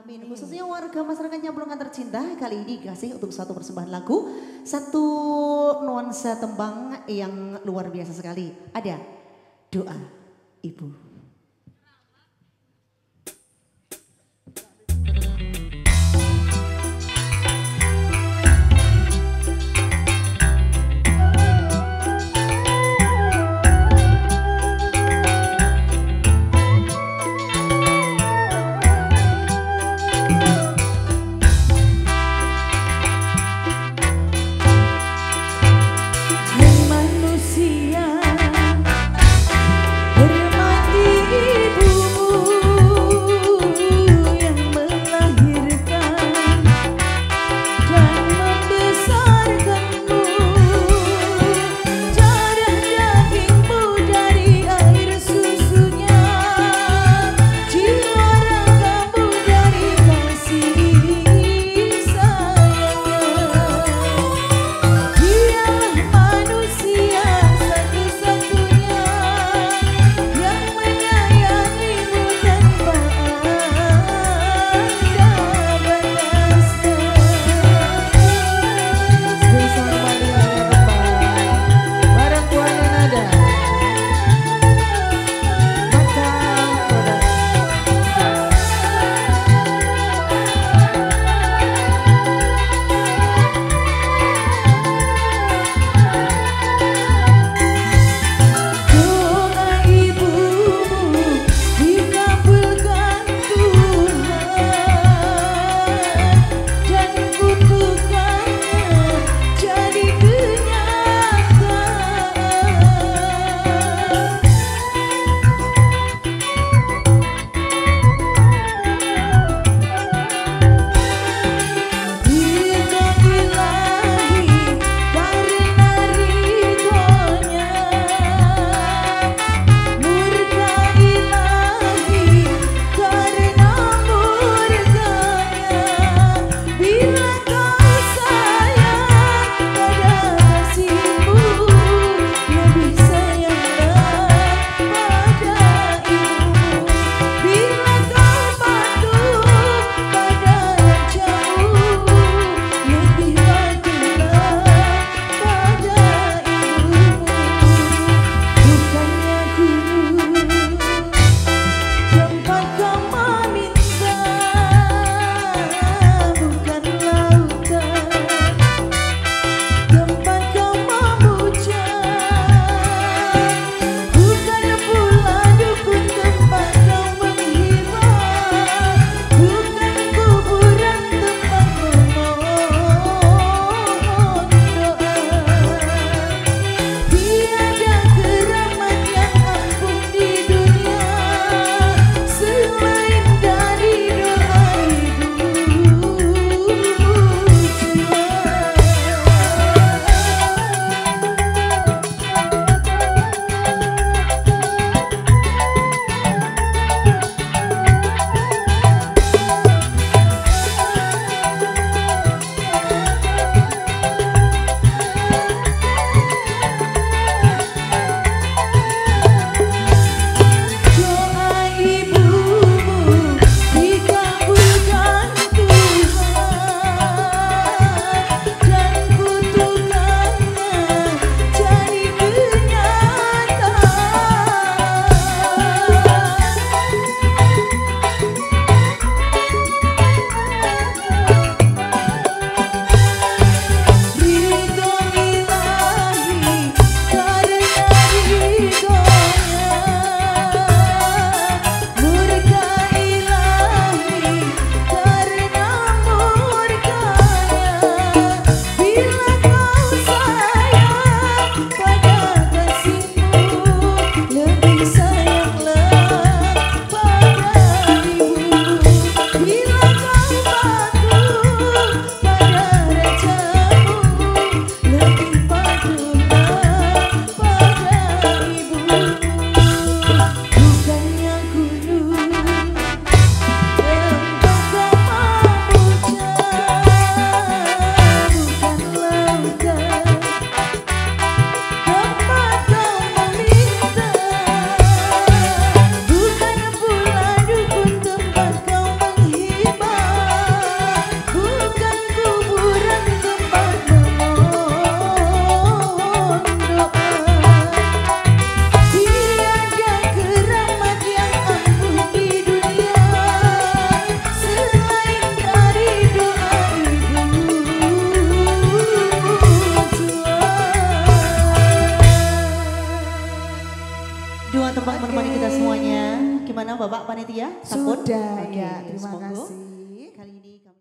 Amin. Khususnya warga masyarakat Nyamplungan tercinta, kali ini dikasih untuk satu persembahan lagu, satu nuansa tembang yang luar biasa sekali. Ada doa ibu. Manusia bermati Dua tempat menemani kita semuanya. Gimana Bapak Panitia? Takut? Sudah, ya, terima kasih.